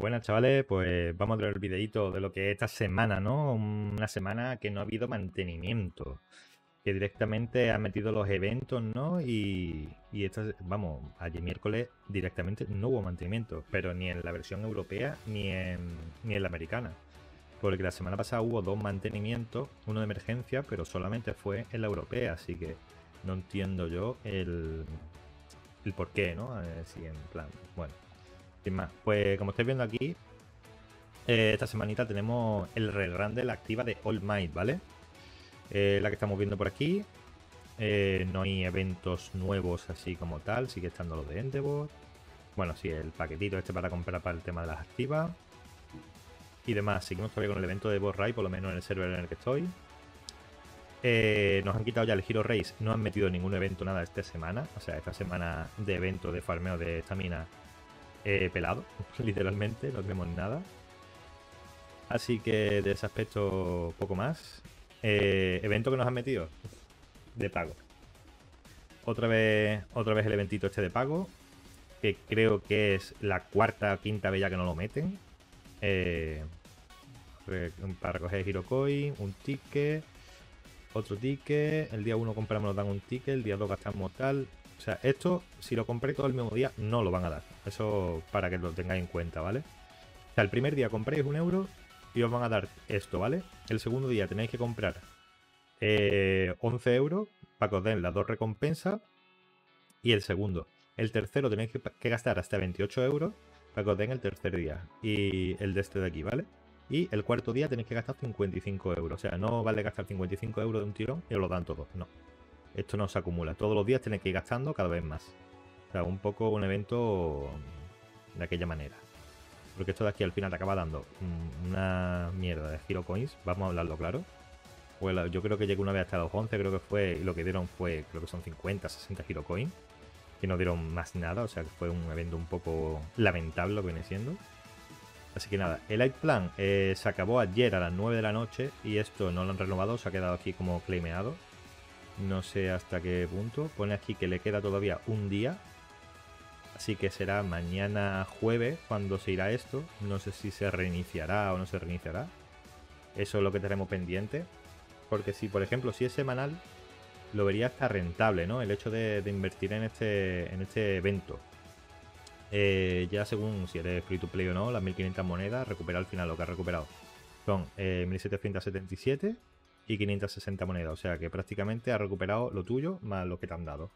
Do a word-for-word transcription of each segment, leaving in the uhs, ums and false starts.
Buenas chavales, pues vamos a traer el videito de lo que es esta semana, ¿no? Una semana que no ha habido mantenimiento, que directamente han metido los eventos, ¿no? Y, y esta, vamos, ayer miércoles directamente no hubo mantenimiento, pero ni en la versión europea ni en, ni en la americana. Porque la semana pasada hubo dos mantenimientos, uno de emergencia, pero solamente fue en la europea, así que no entiendo yo el, el por qué, ¿no? Si en plan, bueno. Sin más, pues como estáis viendo aquí, eh, esta semanita tenemos el rerun de la activa de All Might, ¿vale? Eh, la que estamos viendo por aquí. Eh, no hay eventos nuevos así como tal, sigue estando los de Endeavor. Bueno, sí, el paquetito este para comprar para el tema de las activas. Y demás, seguimos todavía con el evento de Boss raid, por lo menos en el server en el que estoy. Eh, nos han quitado ya el Hero Race, no han metido ningún evento nada esta semana. O sea, esta semana de evento de farmeo de estamina. Eh, pelado, literalmente, no tenemos nada. Así que de ese aspecto, poco más. Eh, evento que nos han metido de pago. Otra vez, otra vez el eventito este de pago, que creo que es la cuarta o quinta vez ya que no lo meten. Eh, para recoger Hirokoi, un ticket, otro ticket. El día uno compramos, nos dan un ticket. El día dos gastamos tal. O sea, esto, si lo compré todo el mismo día, no lo van a dar. Eso para que lo tengáis en cuenta, ¿vale? O sea, el primer día compréis un euro y os van a dar esto, ¿vale? El segundo día tenéis que comprar eh, once euros para que os den las dos recompensas. Y el segundo. El tercero tenéis que, que gastar hasta veintiocho euros para que os den el tercer día. Y el de este de aquí, ¿vale? Y el cuarto día tenéis que gastar cincuenta y cinco euros. O sea, no vale gastar cincuenta y cinco euros de un tirón y os lo dan todos, no. Esto no se acumula. Todos los días tenéis que ir gastando cada vez más. O sea, un poco un evento de aquella manera. Porque esto de aquí al final te acaba dando una mierda de Hero Coins. Vamos a hablarlo claro. Bueno, yo creo que llegué una vez hasta los once, creo que fue. Y lo que dieron fue, creo que son cincuenta, sesenta Hero Coins. Que no dieron más nada. O sea, que fue un evento un poco lamentable lo que viene siendo. Así que nada, el Light Plan eh, se acabó ayer a las nueve de la noche. Y esto no lo han renovado, se ha quedado aquí como claimeado. No sé hasta qué punto. Pone aquí que le queda todavía un día. Así que será mañana jueves cuando se irá esto. No sé si se reiniciará o no se reiniciará. Eso es lo que tenemos pendiente. Porque si, por ejemplo, si es semanal, lo vería hasta rentable, ¿no? El hecho de, de invertir en este, en este evento. Eh, ya según si eres free to play o no, las mil quinientas monedas, recupera al final lo que has recuperado. Son eh, mil setecientas setenta y siete. Y quinientas sesenta monedas, o sea que prácticamente ha recuperado lo tuyo más lo que te han dado.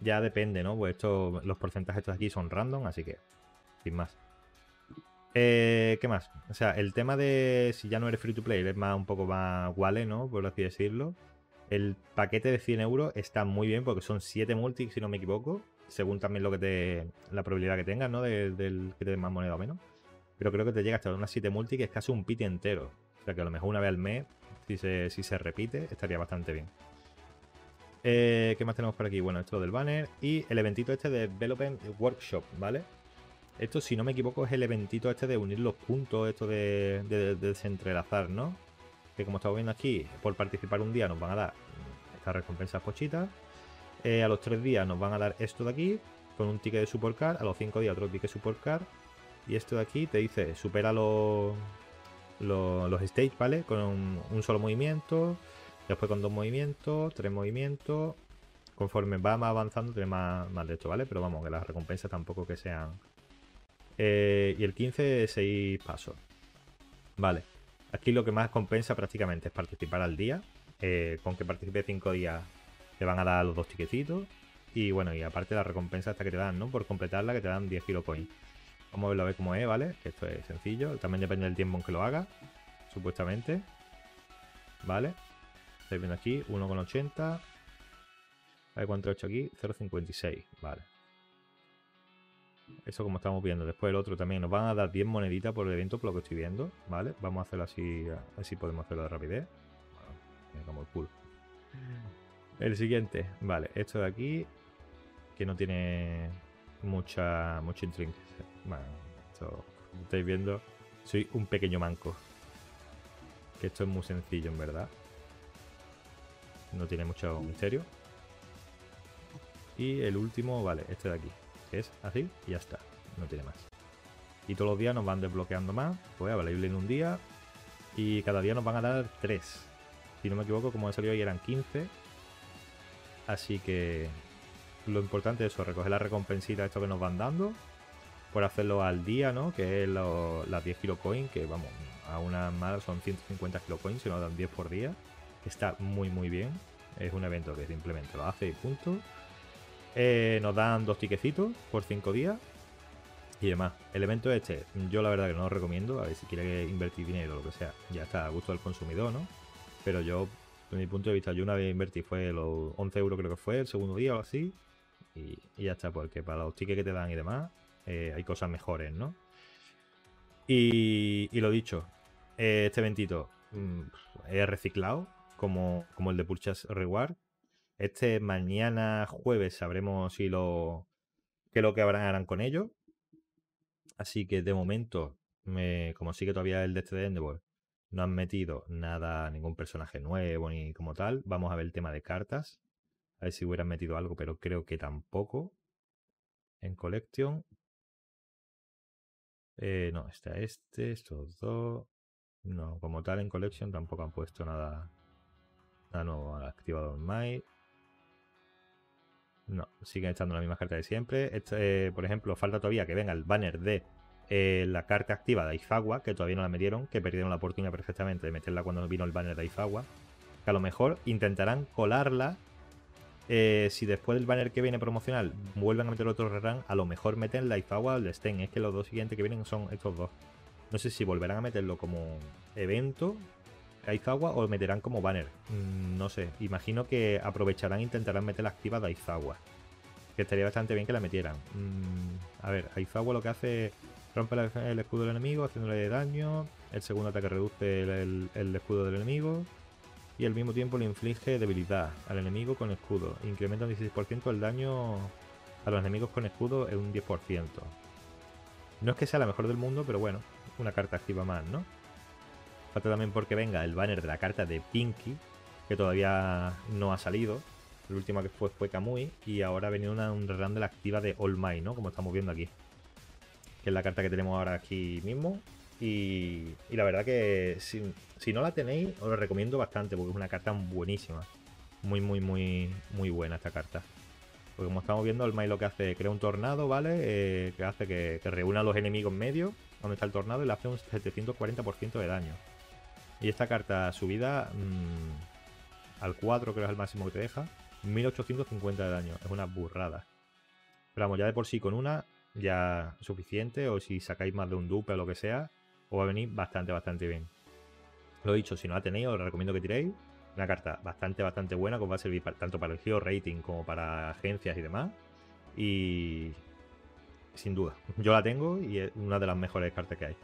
Ya depende, ¿no? Pues esto, los porcentajes estos aquí son random, así que, sin más. Eh, ¿Qué más? O sea, el tema de si ya no eres free to play, eres más un poco más wallet, ¿no? Por así decirlo. El paquete de cien euros está muy bien porque son siete multis, si no me equivoco. Según también lo que te, la probabilidad que tengas, ¿no? Del de, de, que te den más moneda o menos. Pero creo que te llega hasta unas siete multis, que es casi un piti entero. O sea que a lo mejor una vez al mes, si se, si se repite, estaría bastante bien. Eh, ¿Qué más tenemos por aquí? Bueno, esto del banner y el eventito este de Development Workshop, ¿vale? Esto, si no me equivoco, es el eventito este de unir los puntos, esto de, de, de desentrelazar, ¿no? Que como estamos viendo aquí, por participar un día nos van a dar estas recompensas pochitas. Eh, a los tres días nos van a dar esto de aquí, con un ticket de support card. A los cinco días otro ticket support card. Y esto de aquí te dice, supera los... Los, los stage, ¿vale? Con un, un solo movimiento, después con dos movimientos, tres movimientos. Conforme va más avanzando, tiene más, más de esto, ¿vale? Pero vamos, que las recompensas tampoco que sean. Eh, y el quince, seis pasos. Vale. Aquí lo que más compensa prácticamente es participar al día. Eh, con que participe cinco días, te van a dar los dos tiquecitos. Y bueno, y aparte la recompensa hasta que te dan, ¿no? Por completarla, que te dan diez hero points. Vamos a verlo a ver cómo es, ¿vale? Que esto es sencillo. También depende del tiempo en que lo haga, supuestamente. ¿Vale? Estáis viendo aquí, uno con ochenta. A ver cuánto he hecho aquí, cero con cincuenta y seis. Vale. Eso como estamos viendo. Después el otro también. Nos van a dar diez moneditas por el evento, por lo que estoy viendo. ¿Vale? Vamos a hacerlo así, así podemos hacerlo de rapidez. Bueno, como el culo. El siguiente. Vale, esto de aquí, que no tiene... Mucha, mucha intrínseca. Bueno, esto, como estáis viendo, soy un pequeño manco. Que esto es muy sencillo, en verdad. No tiene mucho misterio. Y el último, vale, este de aquí. Que es así y ya está. No tiene más. Y todos los días nos van desbloqueando más. Pues available en un día. Y cada día nos van a dar tres. Si no me equivoco, como he salido hoy eran quince. Así que lo importante es eso, recoger la recompensita, esto que nos van dando. Por hacerlo al día, ¿no? Que es lo, las diez Hirokoi, que vamos, a una más son ciento cincuenta Hirokoi, si nos dan diez por día. Está muy muy bien. Es un evento que simplemente lo hace y punto. Eh, nos dan dos tiquecitos por cinco días. Y demás, el evento este, yo la verdad que no lo recomiendo. A ver, si quiere invertir dinero o lo que sea, ya está a gusto del consumidor, ¿no? Pero yo, desde mi punto de vista, yo una vez invertí, fue los once euros creo que fue, el segundo día o así. Y, y ya está, porque para los tickets que te dan y demás, eh, hay cosas mejores, ¿no? Y, y lo dicho, eh, este eventito mm, he reciclado, como, como el de Purchase Reward. Este mañana jueves sabremos si lo qué es lo que habrán harán con ello. Así que de momento, me, como sigue todavía el de este de Endeavor, no han metido nada, ningún personaje nuevo ni como tal. Vamos a ver el tema de cartas. A ver si hubieran metido algo, pero creo que tampoco. En Collection. Eh, no, está este, estos dos. No, como tal en Collection tampoco han puesto nada, nada nuevo. Han activado All Might. No, siguen estando las mismas cartas de siempre. Este, eh, por ejemplo, falta todavía que venga el banner de eh, la carta activa de Aizawa, que todavía no la metieron, que perdieron la oportunidad perfectamente de meterla cuando vino el banner de Aizawa. Que a lo mejor intentarán colarla. Eh, si después del banner que viene promocional vuelven a meter otro rerun, a lo mejor meten la Aizawa o el Stain. Es que los dos siguientes que vienen son estos dos. No sé si volverán a meterlo como evento Aizawa o lo meterán como banner. No sé, imagino que aprovecharán e intentarán meter la activa de Aizawa, que estaría bastante bien que la metieran. A ver, Aizawa lo que hace es rompe el escudo del enemigo haciéndole daño. El segundo ataque reduce el, el, el escudo del enemigo y al mismo tiempo le inflige debilidad al enemigo con escudo. Incrementa un dieciséis por ciento el daño a los enemigos con escudo en un diez por ciento. No es que sea la mejor del mundo, pero bueno, una carta activa más, ¿no? Falta también porque venga el banner de la carta de Pinky, que todavía no ha salido. El último que fue fue Kamui y ahora ha venido una, un rerun de la activa de All Might, ¿no? Como estamos viendo aquí, que es la carta que tenemos ahora aquí mismo. Y, y la verdad que si, si no la tenéis, os la recomiendo bastante, porque es una carta buenísima. Muy, muy, muy, muy buena esta carta. Porque como estamos viendo, All Might lo que hace, crea un tornado, ¿vale? Eh, que hace que, que reúna a los enemigos en medio, donde está el tornado, y le hace un setecientos cuarenta por ciento de daño. Y esta carta subida mmm, al cuatro, creo que es el máximo que te deja, mil ochocientos cincuenta de daño. Es una burrada. Pero vamos, ya de por sí con una ya suficiente, o si sacáis más de un dupe o lo que sea, os va a venir bastante, bastante bien. Lo dicho, si no la tenéis, os recomiendo que tiréis. Una carta bastante, bastante buena, que os va a servir para, tanto para el Hero Rating como para agencias y demás. Y sin duda, yo la tengo y es una de las mejores cartas que hay.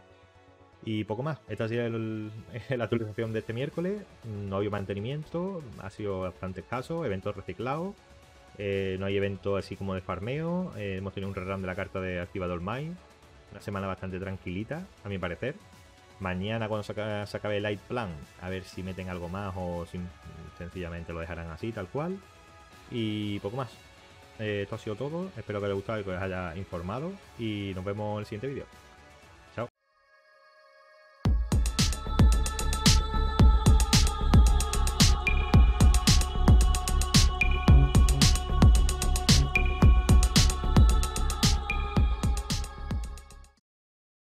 Y poco más, esta ha sido el, el, la actualización de este miércoles. No hay mantenimiento, ha sido bastante escaso, eventos reciclados, eh, no hay evento así como de farmeo, eh, hemos tenido un rerun de la carta de activador Mind, una semana bastante tranquilita, a mi parecer. Mañana cuando se acabe, se acabe el Light Plan, a ver si meten algo más o si sencillamente lo dejarán así, tal cual. Y poco más, eh, esto ha sido todo, espero que os haya gustado y que os haya informado y nos vemos en el siguiente vídeo.